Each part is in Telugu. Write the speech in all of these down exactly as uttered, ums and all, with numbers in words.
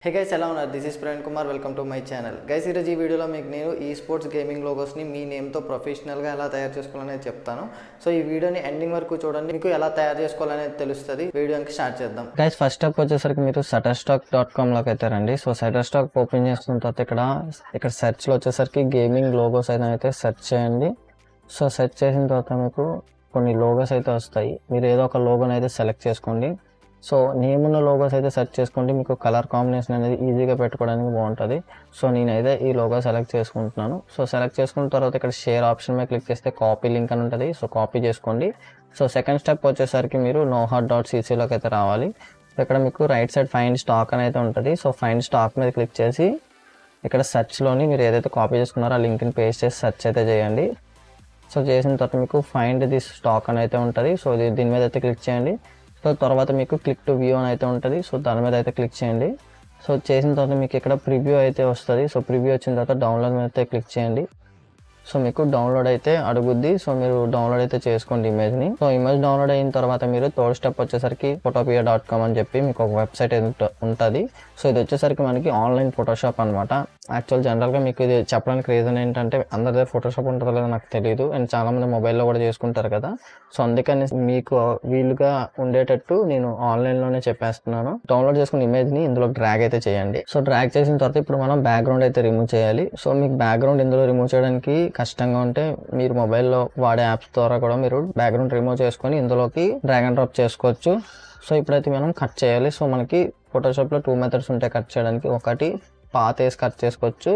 Hey guys, hello, this is Praveer Kumar. Welcome to my channel. Guys, in this video, I will e-sports gaming logos ni me name to professional ga ela tayar chesukolane cheptanu. So, this video ni ending varaku chudandi. Meeku ela tayar chesukolane telustadi. Video ni start cheddam. Guys, first step vachesariki meeru shutterstock dot com loki veltaranడి. So, shutterstock open chestunna tarvata ikkada ikkada search lo vachesariki gaming logos ayithe search cheyandi. So, search chesin tarvata meeku konni logos ayithe vastayi. Meeru edo oka logo ni ayithe select chesukondi. So, name and logos are search chesukondi, color combination is easy to get. So, I logo select chesukuntunnanu. So, select chesukun tarvata share option me click chesthe copy link ani untadi. So, copy chesukondi. So, second step vachesariki meeru nohut dot c c loki aithe raavali. So, ikkada meeku right side find stock ani aithe untadi. So, find stock me click chesi ikkada search loni meeru edaithe copy chesukunnaro aa link ni paste chesi search aithe cheyandi. So, chesin tarvata meeku find this stock ani aithe untadi. So, deen meeda aithe click cheyandi. So తర్వాత మీకు click to view అనైతే ఉంటది. సో దాని మీద అయితే క్లిక్ చేయండి. సో చేసిన తర్వాత మీకు ఇక్కడ ప్రివ్యూ అయితే వస్తది. సో ప్రివ్యూ వచ్చిన తర్వాత డౌన్లోడ్ మీద అయితే క్లిక్ చేయండి. సో మీకు డౌన్లోడ్ అయితే అడుగుద్ది. సో మీరు డౌన్లోడ్ అయితే చేసుకోండి ఇమేజ్ ని. సో ఇమేజ్ డౌన్లోడ్ అయిన తర్వాత మీరు థర్డ్ స్టెప్ వచ్చేసరికి photopea dot com అని చెప్పి మీకు ఒక వెబ్‌సైట్ ఉంటది. సో ఇది వచ్చేసరికి మనకి ఆన్లైన్ ఫోటోషాప్ అన్నమాట. యాక్చువల్ జనరల్ గా మీకు ఇది చెప్పడానికి రీజన్ ఏంటంటే అందరిదే ఫోటోషాప్ ఉంటదో లేదో నాకు తెలియదు. అండ్ చాలా మంది మొబైల్ లో కూడా చేసుకుంటారు కదా. సో అందుకని మీకు వీలుగా ఉండేటట్టు నేను ఆన్లైన్ లోనే చెప్పేస్తున్నాను. డౌన్లోడ్ చేసుకున్న ఇమేజ్ ని ఇందులో డ్రాగ్ అయితే చేయండి. సో డ్రాగ్ చేసిన తర్వాత ఇప్పుడు మనం బ్యాక్ గ్రౌండ్ అయితే రిమూవ్ చేయాలి. సో మీకు బ్యాక్ గ్రౌండ్ ఇందులో రిమూవ్ చేయడానికి కష్టంగా ఉంటే మీరు మొబైల్ లో వాడే యాప్స్ ద్వారా కూడా మీరు బ్యాక్ గ్రౌండ్ రిమూవ్ చేసుకొని ఇందులోకి డ్రాగ్ అండ్ డ్రాప్ చేసుకోవచ్చు. సో ఇప్పుడైతే మనం కట్ చేయాలి. సో మనకి ఫోటోషాప్ లో టూ మెథడ్స్ ఉంటాయి కట్ చేయడానికి. ఒకటి పాత్ వేసి కట్ చేసుకోవచ్చు.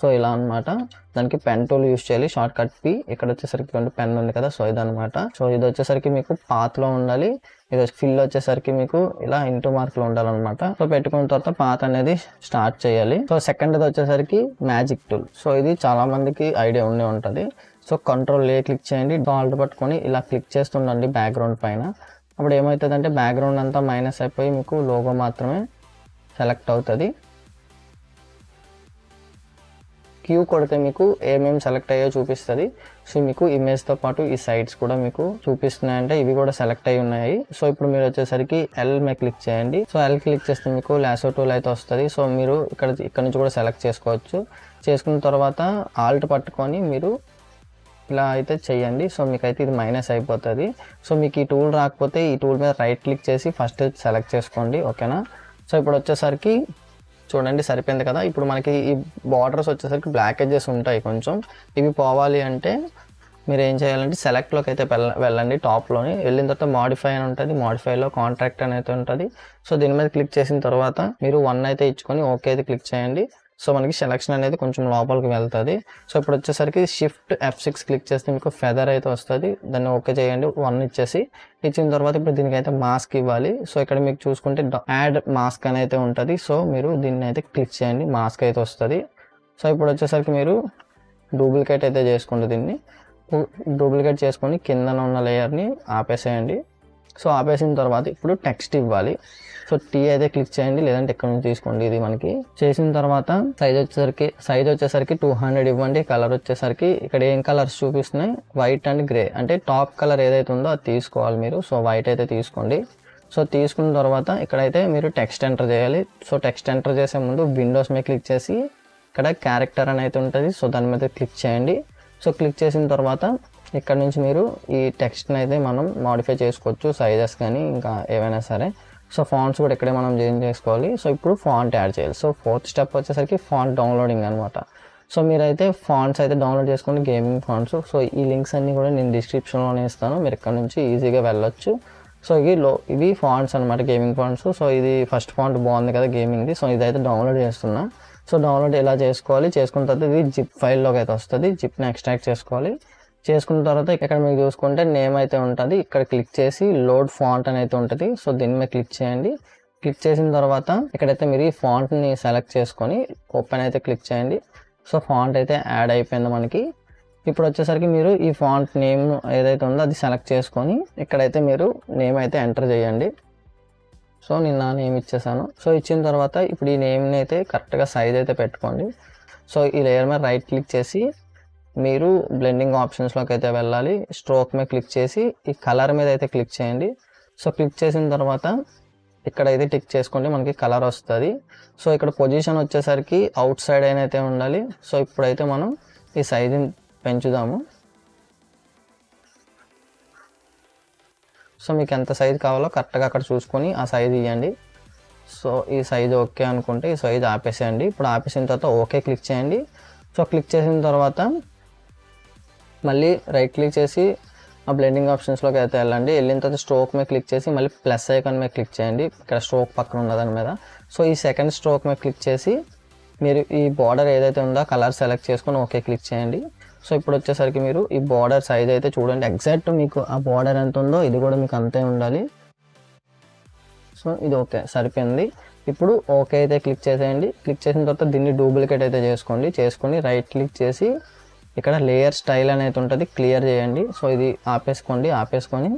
సో ఇలా అన్నమాట. దానికి పెన్ టూల్ యూస్ చేయాలి, షార్ట్ కట్ పి. ఇక్కడ వచ్చేసరికి పెన్ ఉంది కదా, సో ఇదన్నమాట. సో ఇది వచ్చేసరికి మీకు పాత్ లో ఉండాలి. ఇది ఫిల్ వచ్చేసరికి మీకు ఇలా ఇంటూ మార్క్ లో ఉండాలన్నమాట. సో పెట్టుకున్న తర్వాత పాత్ అనేది స్టార్ట్ చేయాలి. సో సెకండ్ వచ్చేసరికి మ్యాజిక్ టూల్. సో ఇది చాలా మందికి ఐడియా ఉండే ఉంటది. సో కంట్రోల్ ఏ క్లిక్ చేయండి, డాల్ట్ పట్టుకొని ఇలా క్లిక్ చేస్తుండండి బ్యాక్గ్రౌండ్ పైన. అప్పుడు ఏమవుతుందంటే బ్యాక్గ్రౌండ్ అంతా మైనస్ అయిపోయి మీకు లోగో మాత్రమే సెలెక్ట్ అవుతుంది. క్యూ కొడితే మీకు ఏమేమి సెలెక్ట్ అయ్యో చూపిస్తుంది. సో మీకు ఇమేజ్తో పాటు ఈ సైడ్స్ కూడా మీకు చూపిస్తున్నాయంటే ఇవి కూడా సెలెక్ట్ అయ్యి ఉన్నాయి. సో ఇప్పుడు మీరు వచ్చేసరికి ఎల్ మీద క్లిక్ చేయండి. సో ఎల్ క్లిక్ చేస్తే మీకు లాసో టూల్ అయితే వస్తుంది. సో మీరు ఇక్కడ ఇక్కడ నుంచి కూడా సెలెక్ట్ చేసుకోవచ్చు. చేసుకున్న తర్వాత ఆల్ట్ పట్టుకొని మీరు ఇలా అయితే చేయండి. సో మీకైతే ఇది మైనస్ అయిపోతుంది. సో మీకు ఈ టూల్ రాకపోతే ఈ టూల్ మీద రైట్ క్లిక్ చేసి ఫస్ట్ సెలెక్ట్ చేసుకోండి, ఓకేనా. సో ఇప్పుడు వచ్చేసరికి చూడండి సరిపోయింది కదా. ఇప్పుడు మనకి ఈ బార్డర్స్ వచ్చేసరికి బ్లాకేజెస్ ఉంటాయి కొంచెం. ఇవి పోవాలి అంటే మీరు ఏం చేయాలంటే సెలెక్ట్లోకి అయితే వెళ్ళండి. టాప్లోని వెళ్ళిన తర్వాత మాడిఫై అని ఉంటుంది. మాడిఫైలో కాంట్రాక్ట్ అని అయితే ఉంటుంది. సో దీని మీద క్లిక్ చేసిన తర్వాత మీరు వన్ అయితే ఇచ్చుకొని ఓకే అయితే క్లిక్ చేయండి. సో మనకి సెలక్షన్ అనేది కొంచెం లోపలికి వెళ్తుంది. సో ఇప్పుడు వచ్చేసరికి షిఫ్ట్ ఎఫ్ సిక్స్ క్లిక్ చేస్తే మీకు ఫెదర్ అయితే వస్తుంది. దాన్ని ఓకే చేయండి, వన్ ఇచ్చేసి. ఇచ్చిన తర్వాత ఇప్పుడు దీనికైతే మాస్క్ ఇవ్వాలి. సో ఇక్కడ మీకు చూసుకుంటే యాడ్ మాస్క్ అని అయితే ఉంటుంది. సో మీరు దీన్ని అయితే క్లిక్ చేయండి, మాస్క్ అయితే వస్తుంది. సో ఇప్పుడు వచ్చేసరికి మీరు డూప్లికేట్ అయితే చేసుకోండి. దీన్ని డూప్లికేట్ చేసుకొని కిందన ఉన్న లేయర్ని ఆపేసేయండి. సో ఆపేసిన తర్వాత ఇప్పుడు టెక్స్ట్ ఇవ్వాలి. సో టీ అయితే క్లిక్ చేయండి, లేదంటే ఇక్కడ నుంచి తీసుకోండి. ఇది మనకి చేసిన తర్వాత సైజ్ వచ్చేసరికి సైజ్ వచ్చేసరికి టూ హండ్రెడ్ ఇవ్వండి. కలర్ వచ్చేసరికి ఇక్కడ ఏం కలర్స్ చూపిస్తున్నాయి, వైట్ అండ్ గ్రే. అంటే టాప్ కలర్ ఏదైతే ఉందో అది తీసుకోవాలి మీరు. సో వైట్ అయితే తీసుకోండి. సో తీసుకున్న తర్వాత ఇక్కడైతే మీరు టెక్స్ట్ ఎంటర్ చేయాలి. సో టెక్స్ట్ ఎంటర్ చేసే ముందు విండోస్ మీద క్లిక్ చేసి ఇక్కడ క్యారెక్టర్ అని అయితే ఉంటుంది. సో దాని మీద క్లిక్ చేయండి. సో క్లిక్ చేసిన తర్వాత ఇక్కడ నుంచి మీరు ఈ టెక్స్ట్ని అయితే మనం మాడిఫై చేసుకోవచ్చు, సైజెస్ కానీ ఇంకా ఏవైనా సరే. సో ఫాంట్స్ కూడా ఇక్కడే మనం చేంజ్ చేసుకోవాలి. సో ఇప్పుడు ఫాంట్ యాడ్ చేయాలి. సో ఫోర్త్ స్టెప్ వచ్చేసరికి ఫాంట్ డౌన్లోడింగ్ అనమాట. సో మీరైతే ఫాంట్స్ అయితే డౌన్లోడ్ చేసుకుని గేమింగ్ ఫాంట్స్. సో ఈ లింక్స్ అన్నీ కూడా నేను డిస్క్రిప్షన్లోనే ఇస్తాను. మీరు ఇక్కడ నుంచి ఈజీగా వెళ్ళొచ్చు. సో ఇవి లో ఇవి ఫాంట్స్ అనమాట, గేమింగ్ ఫాంట్స్. సో ఇది ఫస్ట్ ఫాంట్ బాగుంది కదా గేమింగ్ది. సో ఇదైతే డౌన్లోడ్ చేస్తున్నా. సో డౌన్లోడ్ ఎలా చేసుకోవాలి, చేసుకున్న తర్వాత ఇది జిప్ ఫైల్లోకి అయితే వస్తుంది. జిప్ని ఎక్స్ట్రాక్ట్ చేసుకోవాలి. చేసుకున్న తర్వాత ఇక్కడ మీరు చూసుకుంటే నేమ్ అయితే ఉంటుంది. ఇక్కడ క్లిక్ చేసి లోడ్ ఫాంట్ అని అయితే ఉంటుంది. సో దీని మీద క్లిక్ చేయండి. క్లిక్ చేసిన తర్వాత ఇక్కడైతే మీరు ఈ ఫాంట్ని సెలెక్ట్ చేసుకొని ఓపెన్ అయితే క్లిక్ చేయండి. సో ఫాంట్ అయితే యాడ్ అయిపోయింది మనకి. ఇప్పుడు వచ్చేసరికి మీరు ఈ ఫాంట్ నేమ్ ఏదైతే ఉందో అది సెలెక్ట్ చేసుకొని ఇక్కడైతే మీరు నేమ్ అయితే ఎంటర్ చేయండి. సో నేను నా నేమ్ ఇచ్చేసాను. సో ఇచ్చిన తర్వాత ఇప్పుడు ఈ నేమ్ని అయితే కరెక్ట్గా సైజ్ అయితే పెట్టుకోండి. సో ఈ లేయర్ మీద రైట్ క్లిక్ చేసి మీరు బ్లెండింగ్ ఆప్షన్స్ లోకి అయితే వెళ్ళాలి. స్ట్రోక్ మీద క్లిక్ చేసి ఈ కలర్ మీద అయితే క్లిక్ చేయండి. సో క్లిక్ చేసిన తర్వాత ఇక్కడ అయితే టిక్ చేసుకోండి, మనకి కలర్ వస్తుంది. సో ఇక్కడ పొజిషన్ వచ్చేసరికి అవుట్ సైడ్ అయిన అయితే ఉండాలి. సో ఇప్పుడైతే మనం ఈ సైజుని పెంచుదాము. సో మీకు ఎంత సైజు కావాలో కరెక్ట్గా అక్కడ చూసుకొని ఆ సైజు ఇవ్వండి. సో ఈ సైజు ఓకే అనుకుంటే ఈ సైజు ఆపేసేయండి. ఇప్పుడు ఆపేసిన తర్వాత ఓకే క్లిక్ చేయండి. సో క్లిక్ చేసిన తర్వాత మళ్ళీ రైట్ క్లిక్ చేసి ఆ బ్లెండింగ్ ఆప్షన్స్లోకి అయితే వెళ్ళండి. వెళ్ళిన తర్వాత స్ట్రోక్ మీద క్లిక్ చేసి మళ్ళీ ప్లస్ ఐకాన్ మీద క్లిక్ చేయండి, ఇక్కడ స్ట్రోక్ పక్కన ఉన్న దాని మీద. సో ఈ సెకండ్ స్ట్రోక్ మీద క్లిక్ చేసి మీరు ఈ బార్డర్ ఏదైతే ఉందో కలర్ సెలెక్ట్ చేసుకొని ఓకే క్లిక్ చేయండి. సో ఇప్పుడు వచ్చేసరికి మీరు ఈ బార్డర్ సైజ్ అయితే చూడండి, ఎగ్జాక్ట్ మీకు ఆ బార్డర్ ఎంత ఉందో ఇది కూడా మీకు అంతే ఉండాలి. సో ఇది ఓకే సరిపోయింది. ఇప్పుడు ఓకే అయితే క్లిక్ చేసేయండి. క్లిక్ చేసిన తర్వాత దీన్ని డూప్లికేట్ అయితే చేసుకోండి. చేసుకొని రైట్ క్లిక్ చేసి ఇక్కడ లేయర్ స్టైల్ అనేది ఉంటుంది, క్లియర్ చేయండి. సో ఇది ఆపేసుకోండి. ఆపేసుకొని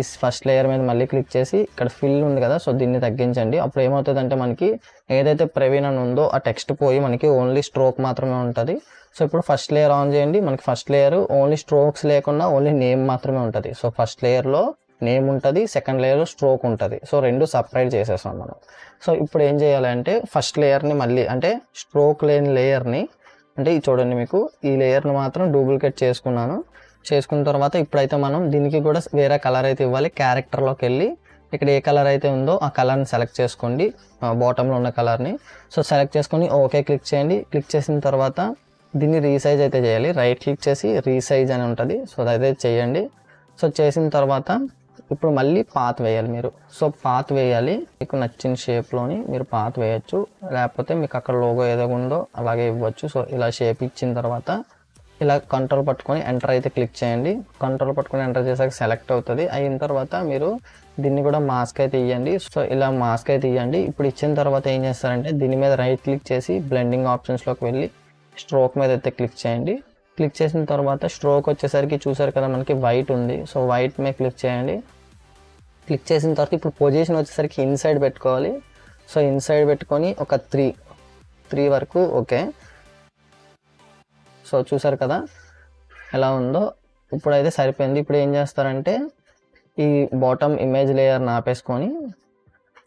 ఈ ఫస్ట్ లేయర్ మీద మళ్ళీ క్లిక్ చేసి ఇక్కడ ఫిల్ ఉంది కదా, సో దీన్ని తగ్గించండి. అప్పుడు ఏమవుతుందంటే మనకి ఏదైతే ప్రవీణ్ అని ఉందో ఆ టెక్స్ట్ పోయి మనకి ఓన్లీ స్ట్రోక్ మాత్రమే ఉంటుంది. సో ఇప్పుడు ఫస్ట్ లేయర్ ఆన్ చేయండి. మనకి ఫస్ట్ లేయర్ ఓన్లీ స్ట్రోక్స్ లేకుండా ఓన్లీ నేమ్ మాత్రమే ఉంటుంది. సో ఫస్ట్ లేయర్లో నేమ్ ఉంటుంది, సెకండ్ లేయర్లో స్ట్రోక్ ఉంటుంది. సో రెండు సపరేట్ చేసేసాం మనం. సో ఇప్పుడు ఏం చేయాలంటే ఫస్ట్ లేయర్ని మళ్ళీ అంటే స్ట్రోక్ లేని లేయర్ని అంటే ఇది చూడండి, మీకు ఈ లేయర్ను మాత్రం డూప్లికేట్ చేసుకున్నాను. చేసుకున్న తర్వాత ఇప్పుడైతే మనం దీనికి కూడా వేరే కలర్ అయితే ఇవ్వాలి. క్యారెక్టర్లోకి వెళ్ళి ఇక్కడ ఏ కలర్ అయితే ఉందో ఆ కలర్ని సెలెక్ట్ చేసుకోండి, బాటంలో ఉన్న కలర్ని. సో సెలెక్ట్ చేసుకొని ఓకే క్లిక్ చేయండి. క్లిక్ చేసిన తర్వాత దీన్ని రీసైజ్ అయితే చేయాలి. రైట్ క్లిక్ చేసి రీసైజ్ అని ఉంటుంది, సో అదైతే చేయండి. సో చేసిన తర్వాత ఇప్పుడు మళ్ళీ పాత్ వేయాలి మీరు. సో పాత్ వేయాలి, మీకు నచ్చిన షేప్లోని మీరు పాత్ వేయచ్చు, లేకపోతే మీకు అక్కడ లోగో ఏదో ఉందో అలాగే ఇవ్వచ్చు. సో ఇలా షేప్ ఇచ్చిన తర్వాత ఇలా కంట్రోల్ పట్టుకొని ఎంటర్ అయితే క్లిక్ చేయండి. కంట్రోల్ పట్టుకొని ఎంటర్ చేసాక సెలెక్ట్ అవుతుంది. అయిన తర్వాత మీరు దీన్ని కూడా మాస్క్ అయితే ఇవ్వండి. సో ఇలా మాస్క్ అయితే ఇవ్వండి. ఇప్పుడు ఇచ్చిన తర్వాత ఏం చేస్తారంటే దీని మీద రైట్ క్లిక్ చేసి బ్లెండింగ్ ఆప్షన్స్లోకి వెళ్ళి స్ట్రోక్ మీద అయితే క్లిక్ చేయండి. క్లిక్ చేసిన తర్వాత స్ట్రోక్ వచ్చేసరికి చూసారు కదా మనకి వైట్ ఉంది. సో వైట్ మీద క్లిక్ చేయండి. క్లిక్ చేసిన తర్వాత ఇప్పుడు పొజిషన్ వచ్చేసరికి ఇన్సైడ్ పెట్టుకోవాలి. సో ఇన్సైడ్ పెట్టుకొని ఒక త్రీ త్రీ వరకు ఓకే. సో చూసారు కదా ఎలా ఉందో, ఇప్పుడైతే సరిపోయింది. ఇప్పుడు ఏం చేస్తారంటే ఈ బాటమ్ ఇమేజ్ లేయర్ని ఆపేసుకొని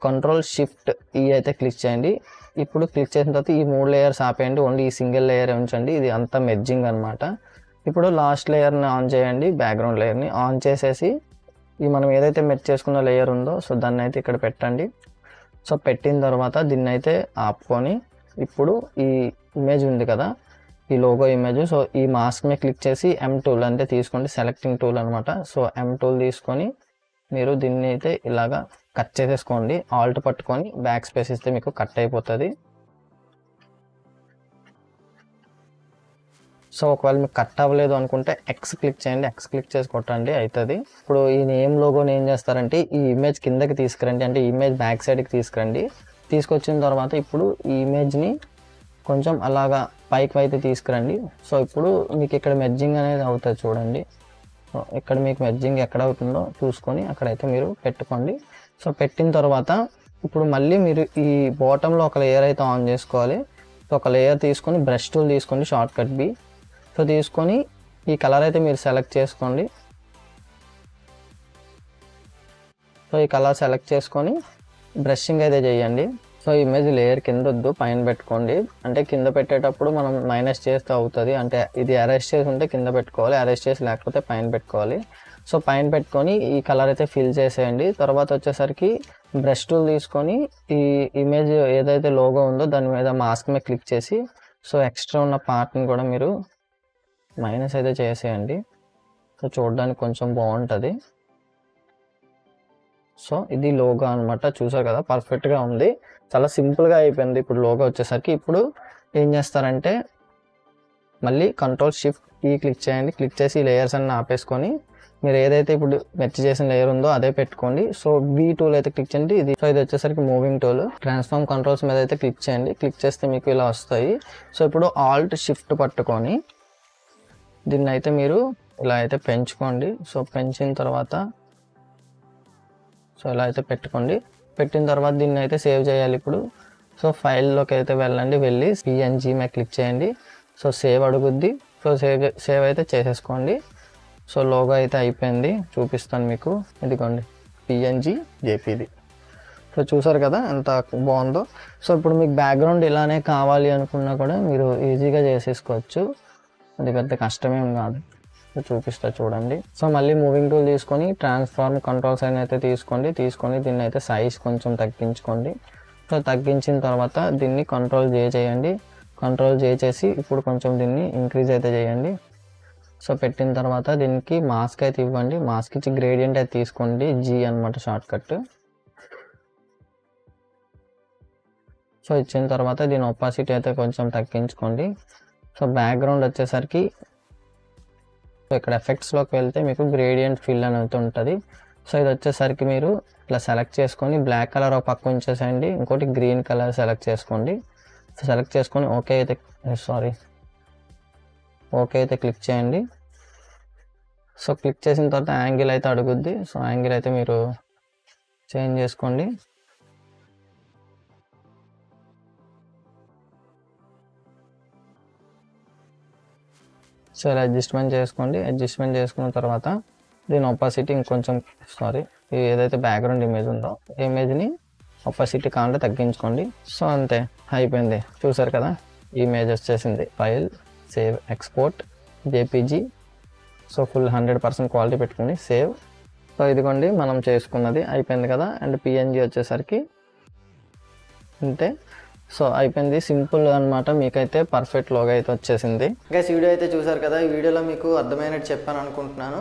కంట్రోల్ షిఫ్ట్ ఈ అయితే క్లిక్ చేయండి. ఇప్పుడు క్లిక్ చేసిన తర్వాత ఈ మూడు లేయర్స్ ఆపేయండి, ఓన్లీ ఈ సింగిల్ లేయర్ ఉంచండి, ఇది అంతా మెర్జింగ్ అనమాట. ఇప్పుడు లాస్ట్ లేయర్ని ఆన్ చేయండి, బ్యాక్గ్రౌండ్ లేయర్ని ఆన్ చేసేసి ఈ మనం ఏదైతే మెర్జ్ చేసుకున్న లేయర్ ఉందో సో దాన్ని అయితే ఇక్కడ పెట్టండి. సో పెట్టిన తర్వాత దీన్ని అయితే ఆపుకొని ఇప్పుడు ఈ ఇమేజ్ ఉంది కదా ఈ లోగో ఇమేజ్, సో ఈ మాస్క్ మీద క్లిక్ చేసి ఎం టూల్ అంటే తీసుకోండి, సెలెక్టింగ్ టూల్ అనమాట. సో ఎం టూల్ తీసుకొని మీరు దీన్ని అయితే ఇలాగా కట్ చేసేసుకోండి. ఆల్ట్ పట్టుకొని బ్యాక్ స్పేస్ ఇస్తే మీకు కట్ అయిపోతుంది. సో ఒకవేళ మీకు కట్ అవ్వలేదు అనుకుంటే ఎక్స్ క్లిక్ చేయండి, ఎక్స్ క్లిక్ చేసి కొట్టండి అవుతుంది. ఇప్పుడు ఈ నేమ్ లోగోని ఏం చేస్తారంటే ఈ ఇమేజ్ కిందకి తీసుకురండి, అంటే ఈ ఇమేజ్ బ్యాక్ సైడ్కి తీసుకురండి. తీసుకొచ్చిన తర్వాత ఇప్పుడు ఈ ఇమేజ్ని కొంచెం అలాగా పైకి అయితే తీసుకురండి. సో ఇప్పుడు మీకు ఇక్కడ మెర్జింగ్ అనేది అవుతుంది చూడండి. సో ఇక్కడ మీకు మెర్జింగ్ ఎక్కడ అవుతుందో చూసుకొని అక్కడైతే మీరు పెట్టుకోండి. సో పెట్టిన తర్వాత ఇప్పుడు మళ్ళీ మీరు ఈ బాటంలో ఒక లేయర్ అయితే ఆన్ చేసుకోవాలి. సో ఒక లేయర్ తీసుకొని బ్రష్ టూల్ తీసుకోండి, షార్ట్ కట్ బి. సో తీసుకొని ఈ కలర్ అయితే మీరు సెలెక్ట్ చేసుకోండి. సో ఈ కలర్ సెలెక్ట్ చేసుకొని బ్రషింగ్ అయితే చేయండి. సో ఇమేజ్ లేయర్ కింద వద్దు, పైన పెట్టుకోండి. అంటే కింద పెట్టేటప్పుడు మనం మైనస్ చేస్తే అవుతుంది, అంటే ఇది అరెస్ట్ చేసి ఉంటే కింద పెట్టుకోవాలి, అరెస్ట్ చేసి లేకపోతే పైన పెట్టుకోవాలి. సో పైన పెట్టుకొని ఈ కలర్ అయితే ఫిల్ చేసేయండి. తర్వాత వచ్చేసరికి బ్రష్ టూల్ తీసుకొని ఈ ఇమేజ్ ఏదైతే లోగో ఉందో దాని మీద మాస్క్ మీద క్లిక్ చేసి సో ఎక్స్ట్రా ఉన్న పార్ట్ని కూడా మీరు మైనస్ అయితే చేసేయండి. సో చూడడానికి కొంచెం బాగుంటుంది. సో ఇది లోగో అనమాట, చూసారు కదా పర్ఫెక్ట్గా ఉంది, చాలా సింపుల్గా అయిపోయింది. ఇప్పుడు లోగో వచ్చేసరికి ఇప్పుడు ఏం చేస్తారంటే మళ్ళీ కంట్రోల్ షిఫ్ట్ ఈ క్లిక్ చేయండి. క్లిక్ చేసి లేయర్స్ అన్ని ఆపేసుకొని మీరు ఏదైతే ఇప్పుడు మెర్జ్ చేసిన లేయర్ ఉందో అదే పెట్టుకోండి. సో బీ టూల్ అయితే క్లిక్ చేయండి, ఇది సో ఇది వచ్చేసరికి మూవింగ్ టూల్. ట్రాన్స్ఫార్మ్ కంట్రోల్స్ మీద అయితే క్లిక్ చేయండి. క్లిక్ చేస్తే మీకు ఇలా వస్తాయి. సో ఇప్పుడు ఆల్ట్ షిఫ్ట్ పట్టుకొని దీన్ని అయితే మీరు ఇలా అయితే పెంచుకోండి. సో పెంచిన తర్వాత సో ఇలా అయితే పెట్టుకోండి. పెట్టిన తర్వాత దీన్ని అయితే సేవ్ చేయాలి. ఇప్పుడు సో ఫైల్లోకి అయితే వెళ్ళండి, వెళ్ళి పిఎన్జీ మీద క్లిక్ చేయండి. సో సేవ్ అడుగుద్ది. సో సో సేవ్ సేవ్ అయితే చేసేసుకోండి. సో లోగో అయితే అయిపోయింది, చూపిస్తాను మీకు. ఇదిగోండి పిఎన్జీ జేపీది. సో చూసారు కదా ఎంత బాగుందో. సో ఇప్పుడు మీకు బ్యాక్గ్రౌండ్ ఇలానే కావాలి అనుకున్నా కూడా మీరు ఈజీగా చేసేసుకోవచ్చు, అది పెద్ద కష్టమేం కాదు. సో చూపిస్తా చూడండి. సో మళ్ళీ మూవింగ్ టూల్ తీసుకొని ట్రాన్స్ఫార్మ్ కంట్రోల్స్ అని అయితే తీసుకోండి. తీసుకొని దీన్ని అయితే సైజ్ కొంచెం తగ్గించుకోండి. సో తగ్గించిన తర్వాత దీన్ని కంట్రోల్ జే చేయండి. కంట్రోల్ జే చేసి ఇప్పుడు కొంచెం దీన్ని ఇంక్రీజ్ అయితే చేయండి. సో పెట్టిన తర్వాత దీనికి మాస్క్ అయితే ఇవ్వండి. మాస్క్ ఇచ్చి గ్రేడియంట్ అయితే తీసుకోండి, జీ అనమాట షార్ట్ కట్. సో ఇచ్చిన తర్వాత దీని ఒపాసిటీ అయితే కొంచెం తగ్గించుకోండి. సో బ్యాక్గ్రౌండ్ వచ్చేసరికి సో ఇక్కడ ఎఫెక్ట్స్లోకి వెళ్తే మీకు గ్రేడియంట్ ఫిల్ అనేది ఉంటుంది. సో ఇది వచ్చేసరికి మీరు ఇట్లా సెలెక్ట్ చేసుకొని బ్లాక్ కలర్ ఒక పక్క ఉంచేసేయండి, ఇంకోటి గ్రీన్ కలర్ సెలెక్ట్ చేసుకోండి. సో సెలెక్ట్ చేసుకొని ఓకే అయితే సారీ ఓకే అయితే క్లిక్ చేయండి. సో క్లిక్ చేసిన తర్వాత యాంగిల్ అయితే అడుగుద్ది. సో యాంగిల్ అయితే మీరు చేంజ్ చేసుకోండి. సో ఇలా అడ్జస్ట్మెంట్ చేసుకోండి. అడ్జస్ట్మెంట్ చేసుకున్న తర్వాత దీని ఒపాసిటీ ఇంకొంచెం సారీ ఏదైతే బ్యాక్గ్రౌండ్ ఇమేజ్ ఉందో ఇమేజ్ని ఒపాసిటీ కాకుండా తగ్గించుకోండి. సో అంతే అయిపోయింది. చూసారు కదా ఇమేజ్ వచ్చేసింది. File save export JPG. So full hundred percent quality పెట్టుకుని సేవ్. సో ఇదిగోండి మనం చేసుకున్నది అయిపోయింది కదా. అండ్ పిఎన్జీ వచ్చేసరికి అంతే. సో అయిపోయింది, సింపుల్ అనమాట. మీకైతే పర్ఫెక్ట్ లోగా అయితే వచ్చేసింది. గైస్ వీడియో అయితే చూసారు కదా, ఈ వీడియోలో మీకు అర్థమైనట్టు చెప్పాను అనుకుంటున్నాను.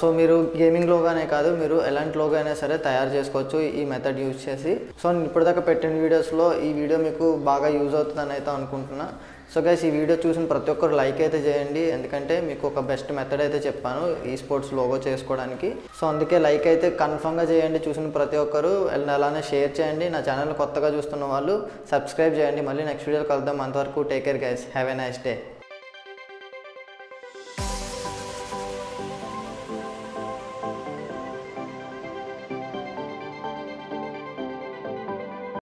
సో మీరు గేమింగ్ లోగానే కాదు, మీరు ఎలాంటి లోగా అయినా సరే తయారు చేసుకోవచ్చు ఈ మెథడ్ యూజ్ చేసి. సో నేను ఇప్పటిదాకా పెట్టిన వీడియోస్లో ఈ వీడియో మీకు బాగా యూజ్ అవుతుందని అయితే అనుకుంటున్నా. సో గైస్ ఈ వీడియో చూసిన ప్రతి ఒక్కరు లైక్ అయితే చేయండి, ఎందుకంటే మీకు ఒక బెస్ట్ మెథడ్ అయితే చెప్పాను ఈ స్పోర్ట్స్ లోగో చేసుకోవడానికి. సో అందుకే లైక్ అయితే కన్ఫర్మ్గా చేయండి చూసిన ప్రతి ఒక్కరు. అలానే షేర్ చేయండి. నా ఛానల్ కొత్తగా చూస్తున్న వాళ్ళు సబ్స్క్రైబ్ చేయండి. మళ్ళీ నెక్స్ట్ వీడియోలో కలుద్దాం. అంతవరకు take care guys, have a nice day.